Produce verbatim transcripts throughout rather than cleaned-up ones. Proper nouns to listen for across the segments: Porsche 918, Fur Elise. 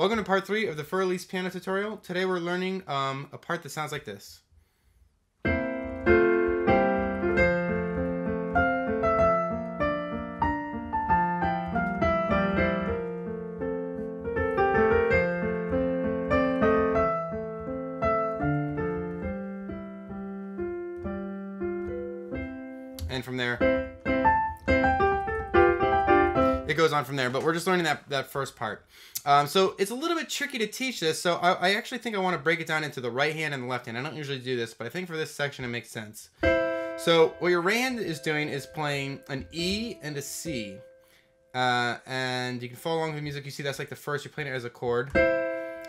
Welcome to part three of the Fur Elise piano tutorial. Today we're learning um, a part that sounds like this. And from there, it goes on from there, but we're just learning that, that first part. Um, so it's a little bit tricky to teach this, so I, I actually think I want to break it down into the right hand and the left hand. I don't usually do this, but I think for this section it makes sense. So what your right hand is doing is playing an E and a C. Uh, and you can follow along with the music. You see that's like the first, you're playing it as a chord.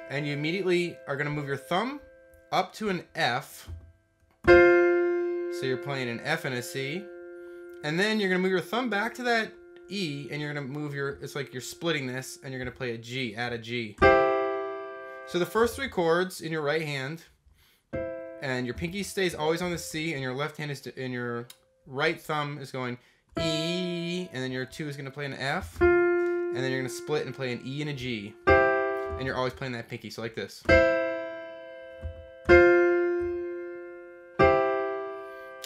And you immediately are going to move your thumb up to an F. So you're playing an F and a C. And then you're going to move your thumb back to that E, and you're gonna move your, it's like you're splitting this, and you're gonna play a G, add a G. So the first three chords in your right hand, and your pinky stays always on the C, and your left hand is, and your right thumb is going E, and then your two is gonna play an F, and then you're gonna split and play an E and a G, and you're always playing that pinky, so like this.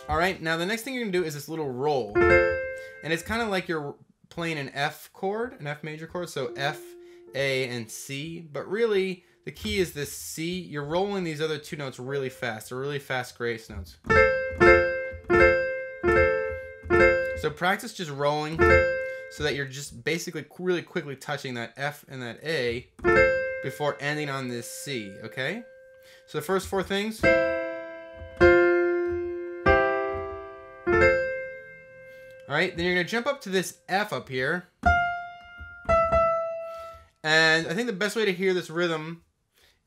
All right, now the next thing you're gonna do is this little roll, and it's kind of like you're playing an F chord, an F major chord, so F, A, and C, but really the key is this C. You're rolling these other two notes really fast. They're really fast grace notes. So practice just rolling so that you're just basically really quickly touching that F and that A before ending on this C, okay? So the first four things. All right, then you're gonna jump up to this F up here. And I think the best way to hear this rhythm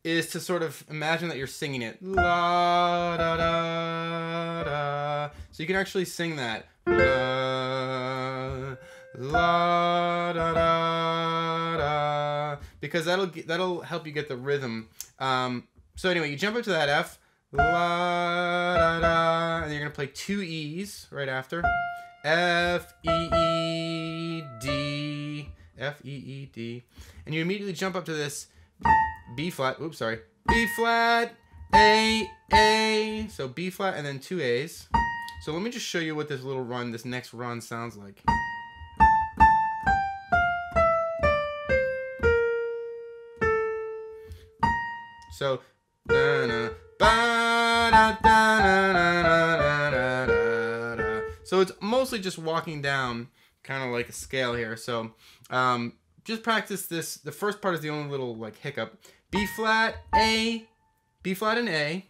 is to sort of imagine that you're singing it. La, da, da, da. So you can actually sing that. La, la, da, da, da. Because that'll, that'll help you get the rhythm. Um, so anyway, you jump up to that F. La, da, da. And you're gonna play two E's right after. F, E, E, D, F, E, E, D, and you immediately jump up to this B flat, oops, sorry, B flat, A, A, so B flat and then two A's. So let me just show you what this little run, this next run sounds like. So, da-na, ba-da-da-na-na-na-na-na. So it's mostly just walking down kind of like a scale here. So um, just practice this. The first part is the only little like hiccup. B flat, A, B flat and A.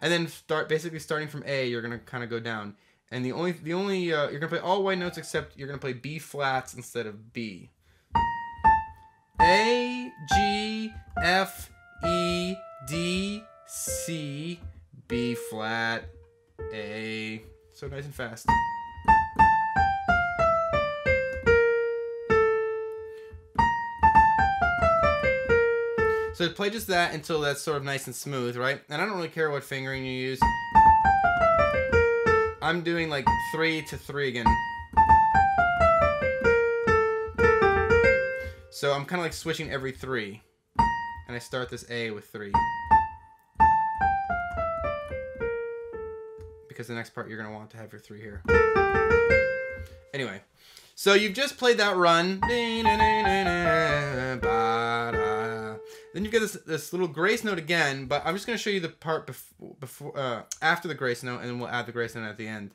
And then start basically starting from A, you're gonna kind of go down. And the only, the only uh, you're gonna play all white notes except you're gonna play B flats instead of B. A, G, F, E, D, C, B flat, A. So nice and fast. So play just that until that's sort of nice and smooth, right? And I don't really care what fingering you use. I'm doing like three to three again. So I'm kind of like switching every three. And I start this A with three. Because the next part you're going to want to have your three here. Anyway, so you've just played that run. Then you've got this, this little grace note again, but I'm just going to show you the part before, before uh, after the grace note, and then we'll add the grace note at the end.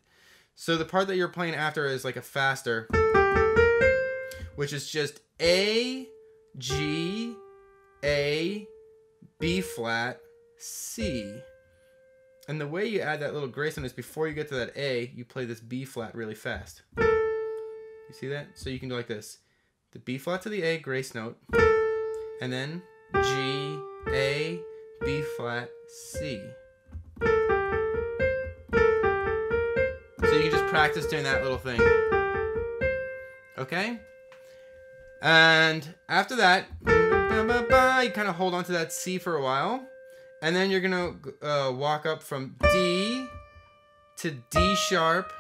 So the part that you're playing after is like a faster, which is just A, G, A, B flat, C. And the way you add that little grace note is before you get to that A, you play this B flat really fast. You see that? So you can do like this. The B flat to the A, grace note. And then G, A, B flat, C. So you can just practice doing that little thing. Okay? And after that, you kind of hold on to that C for a while. And then you're gonna uh, walk up from D to D sharp,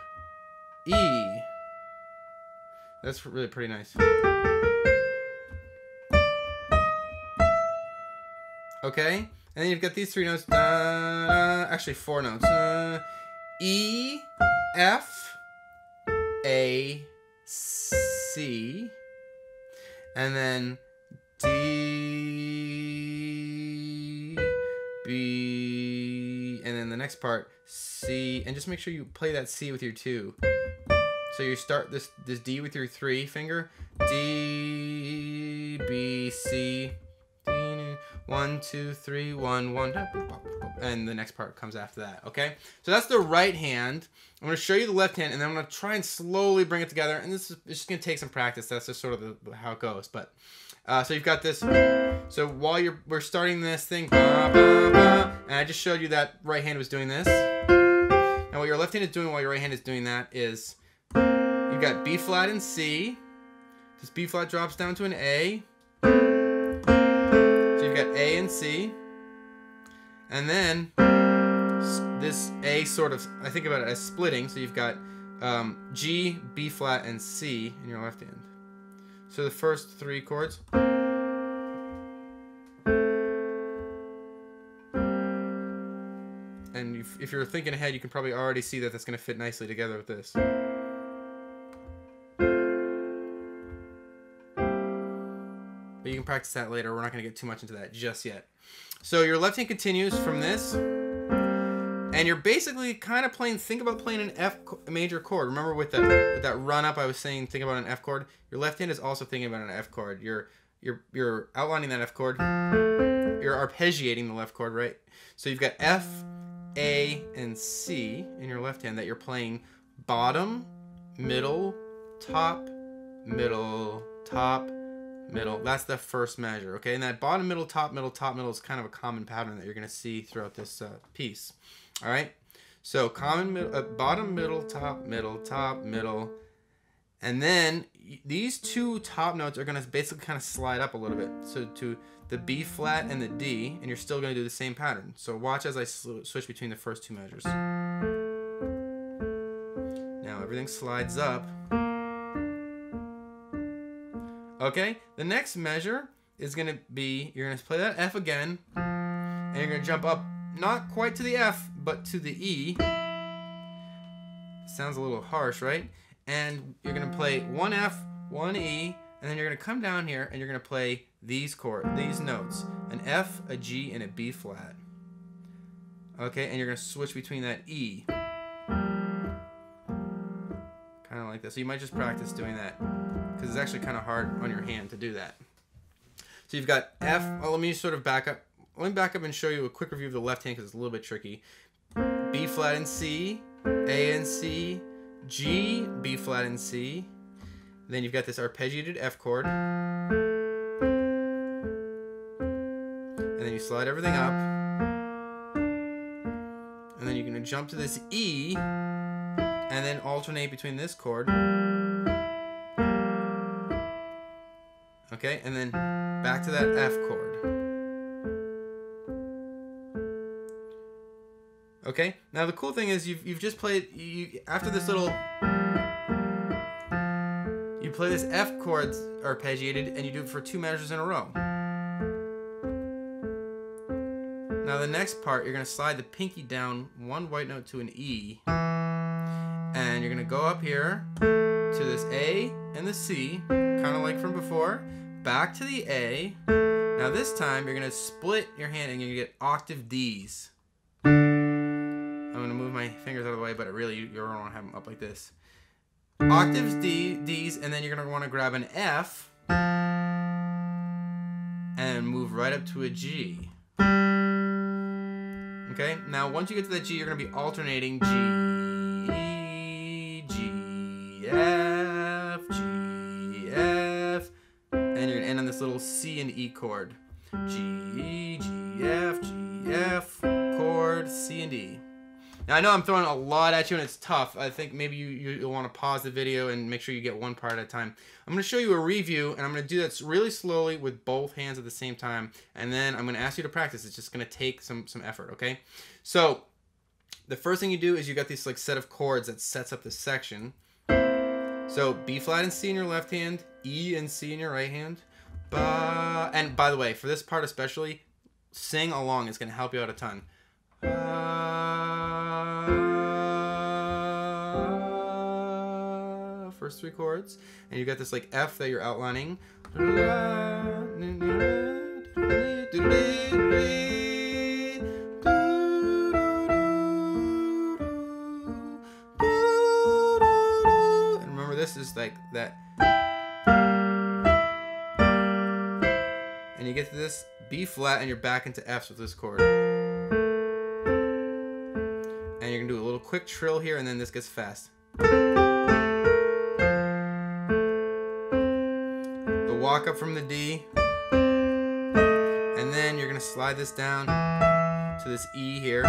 E. That's really pretty nice. okay? And then you've got these three notes, uh, actually four notes, uh, E, F, A, C, and then D, B, and then the next part, C, and just make sure you play that C with your two. So you start this, this D with your three finger, D, B, C, D, one, two, three, one, one, and the next part comes after that, okay? So that's the right hand. I'm gonna show you the left hand, and then I'm gonna try and slowly bring it together, and this is it's just gonna take some practice. That's just sort of the, how it goes, but, uh, so you've got this, so while you're, we're starting this thing, bah, bah, bah, and I just showed you that right hand was doing this, and what your left hand is doing while your right hand is doing that is, you've got B flat and C. This B flat drops down to an A. So you've got A and C. And then this A sort of, I think about it as splitting. So you've got um, G, B flat, and C in your left hand. So the first three chords. And if, if you're thinking ahead, you can probably already see that that's going to fit nicely together with this. But you can practice that later. We're not going to get too much into that just yet. So your left hand continues from this. And you're basically kind of playing, think about playing an F major chord. Remember with that, with that run up I was saying, think about an F chord. Your left hand is also thinking about an F chord. You're, you're, you're outlining that F chord. You're arpeggiating the left chord, right? So you've got F, A, and C in your left hand that you're playing bottom, middle, top, middle, top, middle. That's the first measure, okay? And that bottom, middle, top, middle, top, middle is kind of a common pattern that you're going to see throughout this uh, piece. All right? So common, middle, uh, bottom, middle, top, middle, top, middle. And then these two top notes are going to basically kind of slide up a little bit. So to the B flat and the D, and you're still going to do the same pattern. So watch as I switch between the first two measures. Now everything slides up. Okay, the next measure is gonna be, you're gonna play that F again, and you're gonna jump up, not quite to the F, but to the E. Sounds a little harsh, right? And you're gonna play one F, one E, and then you're gonna come down here and you're gonna play these chords, these notes, an F, a G, and a B flat. Okay, and you're gonna switch between that E. Kinda like this, so you might just practice doing that. It's actually kind of hard on your hand to do that. So you've got F. Well, let me sort of back up. Let me back up and show you a quick review of the left hand because it's a little bit tricky. B flat and C, A and C, G, B flat and C. Then you've got this arpeggiated F chord. And then you slide everything up. And then you're going to jump to this E and then alternate between this chord. Okay, and then back to that F chord. Okay, now the cool thing is you've, you've just played, you, after this little, you play this F chord arpeggiated and you do it for two measures in a row. Now the next part, you're gonna slide the pinky down one white note to an E. And you're gonna go up here to this A and the C, kind of like from before, back to the A. Now this time you're gonna split your hand and you're gonna get octave Ds. I'm gonna move my fingers out of the way, but really you, you're gonna wanna have them up like this. Octaves D, Ds, and then you're gonna wanna grab an F and move right up to a G. Okay, now once you get to that G, you're gonna be alternating G, G, F. Little C and E chord, G, G, F, G, F, chord, C and E. Now I know I'm throwing a lot at you and it's tough. I think maybe you, you'll want to pause the video and make sure you get one part at a time. I'm going to show you a review and I'm going to do that really slowly with both hands at the same time, and then I'm going to ask you to practice. It's just going to take some some effort, okay? So the first thing you do is you got this like set of chords that sets up this section. So B flat and C in your left hand, E and C in your right hand. Uh, and by the way, for this part especially, sing along. It's going to help you out a ton. Uh, first three chords. And you've got this like F that you're outlining. And remember, this is like that. And you get to this B flat and you're back into F's with this chord. And you're gonna do a little quick trill here, and then this gets fast. The walk up from the D. And then you're gonna slide this down to this E here.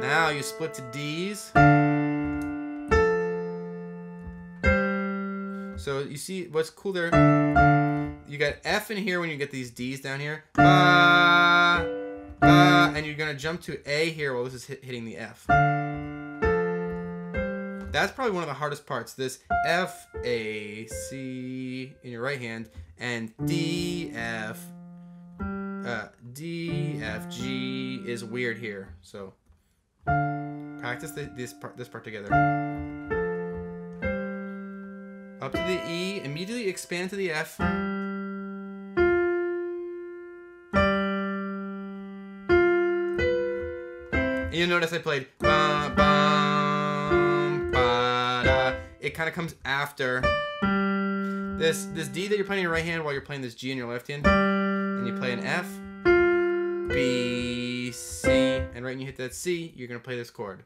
Now you split to D's. So you see what's cool there, you got F in here when you get these D's down here, uh, uh, and you're going to jump to A here while this is hit, hitting the F. That's probably one of the hardest parts, this F, A, C in your right hand, and D, F, uh, D, F, G is weird here, so practice the, this, part, this part together. Up to the E, immediately expand to the F. And you'll notice I played ba, ba, ba, da. It kind of comes after this this D that you're playing in your right hand while you're playing this G in your left hand. And you play an F, B, C, and right when you hit that C, you're gonna play this chord.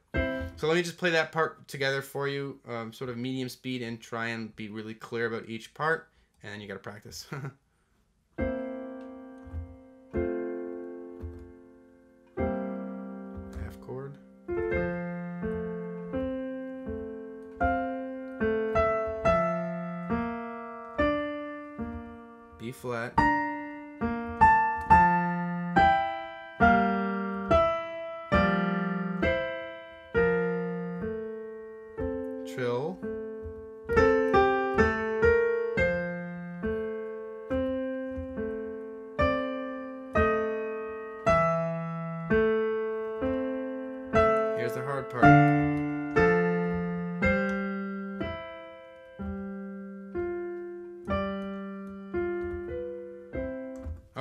So let me just play that part together for you, um, sort of medium speed, and try and be really clear about each part, and you gotta practice. Half chord. B flat. Trill, here's the hard part,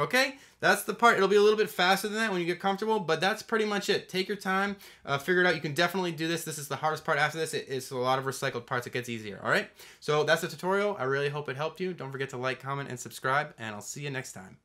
okay? That's the part. It'll be a little bit faster than that when you get comfortable, but that's pretty much it. Take your time, uh, figure it out. You can definitely do this. This is the hardest part after this. It, it's a lot of recycled parts. It gets easier, all right? So that's the tutorial. I really hope it helped you. Don't forget to like, comment, and subscribe, and I'll see you next time.